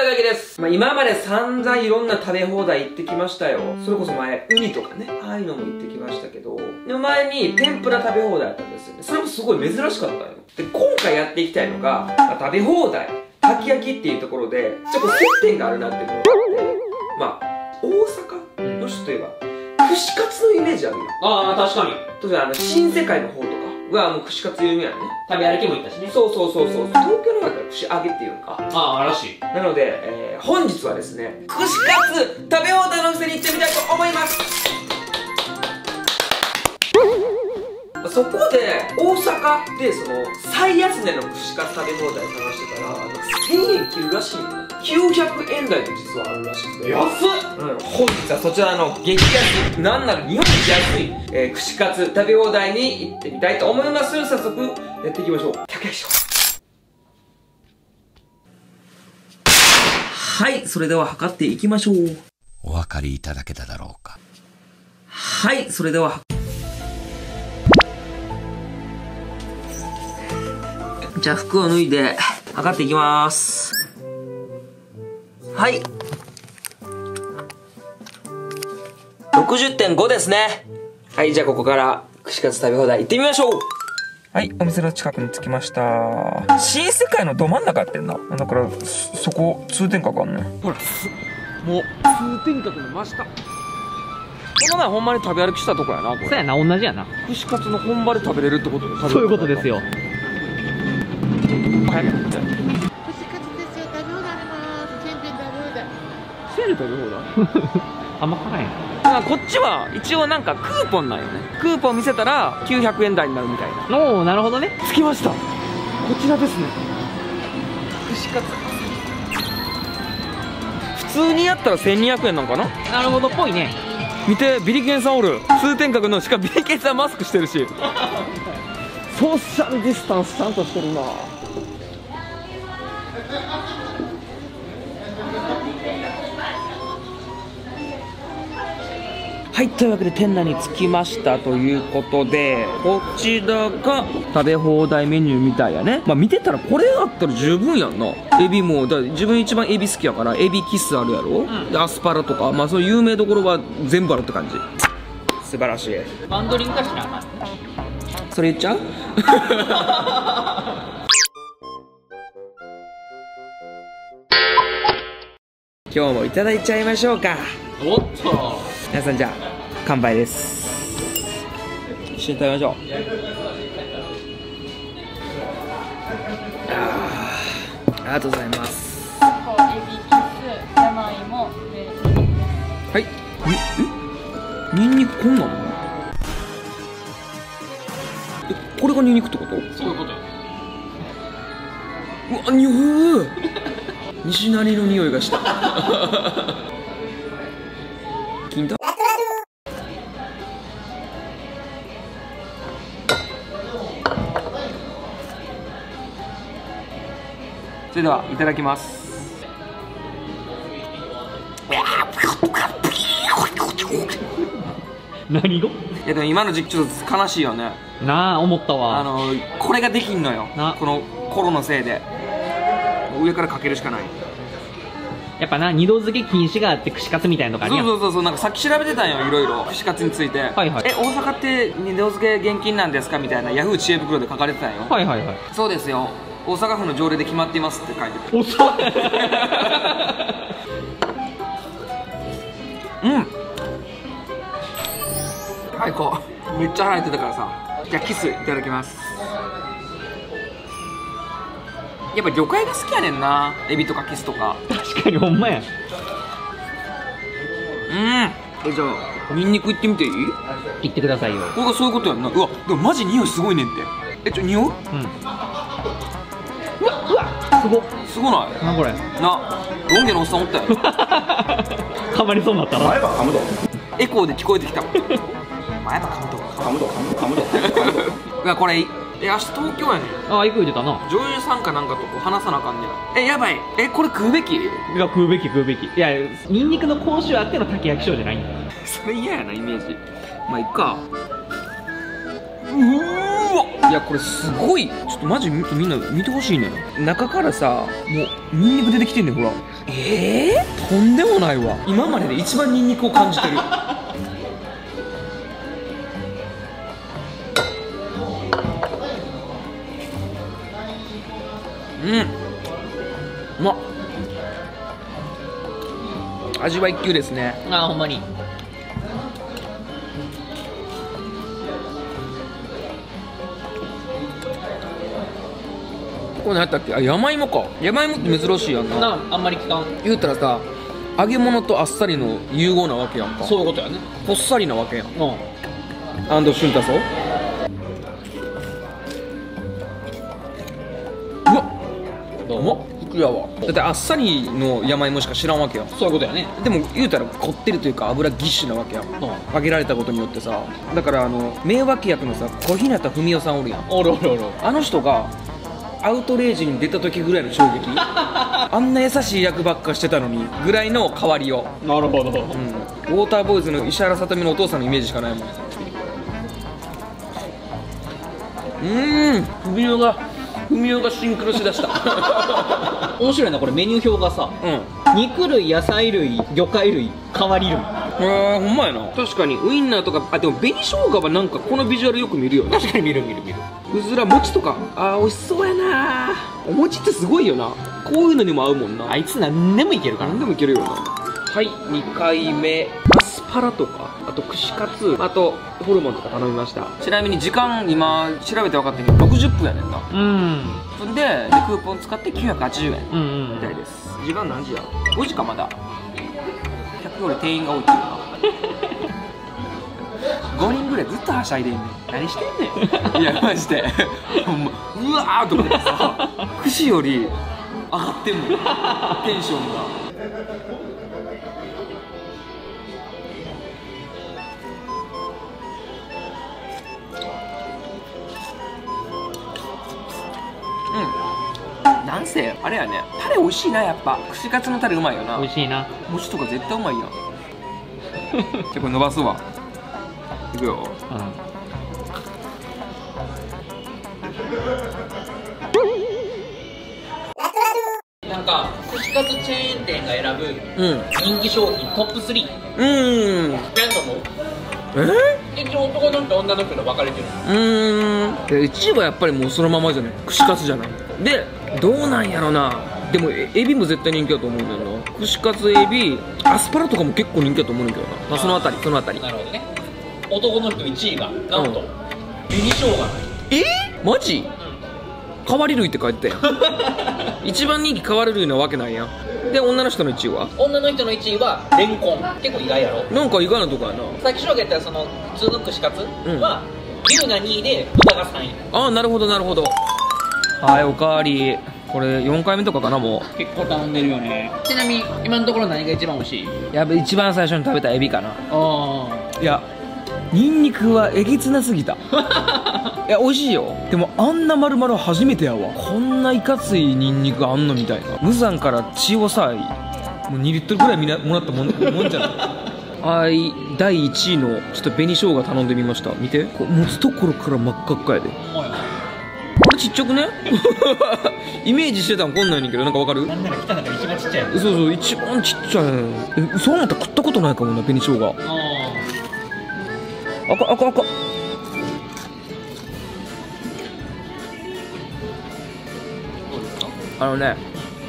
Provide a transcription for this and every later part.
だけです。まあ、今まで散々いろんな食べ放題行ってきましたよ。それこそ前、ウニとかね、ああいうのも行ってきましたけど、でも前に天ぷら食べ放題だったんですよね。それもすごい珍しかったよ。で、今回やっていきたいのが、まあ、食べ放題、かき焼きっていうところで、ちょっと接点があるなっていうのがあって、まあ、大阪の人といえば、串カツのイメージあるよ。ああ、確かに。特に新世界の方とかはもう串カツ有名やね。食べ歩きも行ったしね。そう。東京の方から串揚げっていうのか。ああ、らしい。なので、本日はですね、串カツ食べ放題のお店に行ってみたいと思います。そこで大阪でその最安値の串カツ食べ放題探してたら1000円切るらしいんだよ。900円台で実はあるらしいんだよ。安っ、うん、本日はそちらの激安、なんなら日本一安い、串カツ食べ放題に行ってみたいと思います。早速やっていきましょう。100円しよう。はい、それでは測っていきましょう。お分かりいただけただろうか。はい、それではじゃあ服を脱いで測っていきます。はい、 60.5 ですね。はい、じゃあここから串カツ食べ放題行ってみましょう。はい、お店の近くに着きました。新世界のど真ん中やってんな。だからそこ通天閣あんね。ほらもう通天閣の真下。この前ほんまに食べ歩きしたとこやな。これそうやな、同じやな。串カツの本場で食べれるってことで、そういうことですよ。早く食べたい。串カツですよ、食べ放題ます。チェーン店食べ放題。あんま辛いな。こっちは一応なんかクーポンなんよね。クーポン見せたら900円台になるみたいな。おお、なるほどね。着きました。こちらですね。串カツ。普通にやったら1200円なんかな。なるほどっぽいね。見て、ビリケンさんおる。通天閣の、しかビリケンさんマスクしてるし。ソーシャルディスタンスちゃんとしてるな。はい、というわけで店内に着きましたということで、こちらが食べ放題メニューみたいやね。まあ見てたらこれあったら十分やんな。エビもだ、自分一番エビ好きやからエビキスあるやろ、うん、でアスパラとか、まあその有名どころは全部あるって感じ。素晴らしい。バンドリングかしら。それ言っちゃう。今日もいただいちゃいましょうか。おっと、皆さんじゃあ乾杯です。一緒に食べましょう。ありがとうございます。はい、え、にんにくこんなの、え、これがにんにくってこと？そういうことよね。うわ、にゅー西成の匂いがした。金太。それではいただきます。何語？いやでも今の時期ちょっと悲しいよね。なあ、思ったわ。これができんのよ。このコロのせいで。上からかけるしかない。やっぱな、二度漬け禁止があって串カツみたいなのがあるやん。そう、なんかさっき調べてたんよ、いろいろ串カツについて。はいはい。え、大阪って二度漬け現金なんですかみたいな、ヤフー知恵袋で書かれてたんよ。はいはいはい。そうですよ、大阪府の条例で決まっていますって書いてた。おさうん、最高。めっちゃ腹減ってたからさ。じゃあキスいただきます。やっぱ魚介が好きやねんな、エビとかキスとか。確かにほんまや。じゃあニンニクいってみていい？いってくださいよ。これがそういうことやんな。うわ、でもマジ匂いすごいねんって。え、ちょ、匂い？うん。うわ、すごない？な、これな、ロン毛のおっさんおったよ。噛まりそうになったな。前歯噛むぞ。エコーで聞こえてきた。前歯噛むぞ。うわ、これえ、明日東京やねん。ああ、行く言うてたな。女優さんかなんかと話さなあかんねん。え、やばい。え、これ食うべき？いや、食うべき。いや、ニンニクの口臭あってのたき焼き症じゃないんだ。それ嫌やな、イメージ。まあ、いっか。うーん。わっ、いやこれすごい、ちょっとマジみんな見てほしいね。中からさ、もうニンニク出てきてんねん、ほら。とんでもないわ。今までで一番ニンニクを感じてる。うん、うまっ。味は一級ですね。ああ、ほんまに。これ何やったっけ。あ、山芋か。山芋って珍しいやんな。あんまり聞かん。言うたらさ、揚げ物とあっさりの融合なわけやんか。そういうことやね。ほっさりなわけやん。うん。安藤俊太そう。うまっ。いやわ、だってあっさりの山芋しか知らんわけや。そういうことやね。でも言うたら凝ってるというか、油ぎっしなわけや、うん、揚げられたことによってさ。だから名脇役のさ、小日向文世さんおるやん。おるおるおる。あの人がアウトレイジに出た時ぐらいの衝撃。あんな優しい役ばっかしてたのにぐらいの変わりよ。なるほど、うん、ウォーターボーイズの石原さとみのお父さんのイメージしかないもん。文雄がシンクロしだした。面白いな、これメニュー表がさ、うん、肉類、野菜類、魚介類、変わり類。へえ、ほんまやな。確かにウインナーとか、あ、でも紅しょうがはなんかこのビジュアルよく見るよね。確かに見る。うずら、餅とか、あー美味しそうやな。お餅ってすごいよな。こういうのにも合うもんな。あいつ何でもいけるから。何でもいけるよな。はい、2回目。アスパラとか、あと串カツ、あとホルモンとか頼みました。ちなみに時間今調べて分かったけど60分やねんな。うん。でクーポン使って980円みたいです。時間何時や。5時か。まだ100より店員が多いっていうか。5人ぐらいずっとはしゃいでんねん。何してんねん。いやマジでほんまうわーと思ってさ、串より上がってんもん。テンションが。なんせあれやね、タレ美味しいな。やっぱ串カツのタレうまいよな。美味しいな。餅とか絶対うまいやん。じゃこれ伸ばすわ。いくよ。うん、なんか串カツチェーン店が選ぶ、うん、人気商品トップ3。うん。何度も。一応男の子と女の子の分かれてる。1位はやっぱりもうそのままじゃない、串カツじゃない。でどうなんやろな。でもエビも絶対人気だと思うんだよな。串カツ、エビ、アスパラとかも結構人気だと思うんだけどな。そのあたりなるほどね。男の人1位がなんと紅しょうが。マジ変わり類って書いてたやん。一番人気変わり類なわけないやん。で女の人の1位は、レンコン。結構意外やろ。なんか意外なとこやな。さっき紹介したその普通の串カツは牛が2位で豚が3位。ああ、なるほどなるほど。はい、おかわり。これ4回目とかかな。もう結構頼んでるよね。ちなみに今のところ何が一番美味しい。やっぱ一番最初に食べたエビかな。いやニンニクはえげつなすぎた。いや美味しいよ。でもあんな丸々初めてやわ。こんないかついニンニクあんのみたいな。無残から血をさ、もう2リットルぐらいもらったもんじゃない。はい、第1位のちょっと紅しょうが頼んでみました。見て、持つところから真っ赤っかやで。これちっちゃくね。イメージしてたんこんなんやねんけど、なんかわかる？なんなら来た中で一番ちっちゃい。そうそう、一番ちっちゃい。そう思ったら食ったことないかもな、紅しょうが。赤。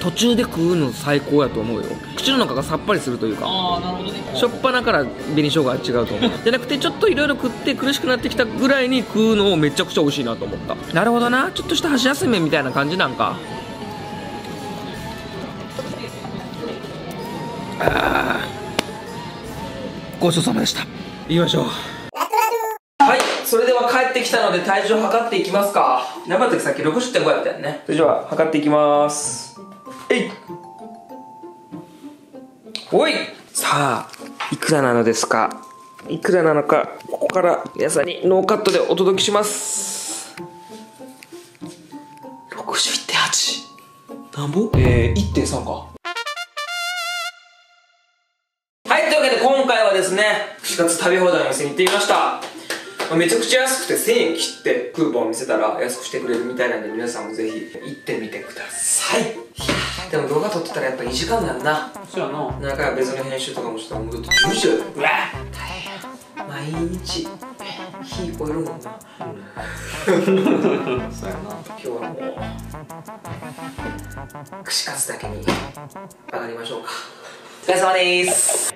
途中で食うの最高やと思うよ。口の中がさっぱりするというか。ああ、なるほどね。しょっぱなから紅しょうがは違うと思う。じゃなくてちょっといろいろ食って苦しくなってきたぐらいに食うのをめちゃくちゃ美味しいなと思った。なるほどな。ちょっとした箸休めみたいな感じなんか。ああ、ごちそうさまでした。言いましょう。はい、それでは帰ってきたので体重を測っていきますか。何だったっけ、さっき 60.5 やったよね。それでは測っていきます。おい、さあいくらなのですか。いくらなのか、ここから皆さんにノーカットでお届けします。 61.8 なんぼ。1.3 か。はい、というわけで今回はですね、串カツ食べ放題の店に行ってみました。めちゃくちゃ安くて1000円切ってクーポン見せたら安くしてくれるみたいなんで、皆さんもぜひ行ってみてください。いやー、でも動画撮ってたらやっぱ2時間なんな。そうやな、何回か別の編集とかもしたらもうだって10時だよ。うわ大変、毎日火超えるもんな。そうやな、今日はもう串カツだけに上がりましょうか。お疲れ様です。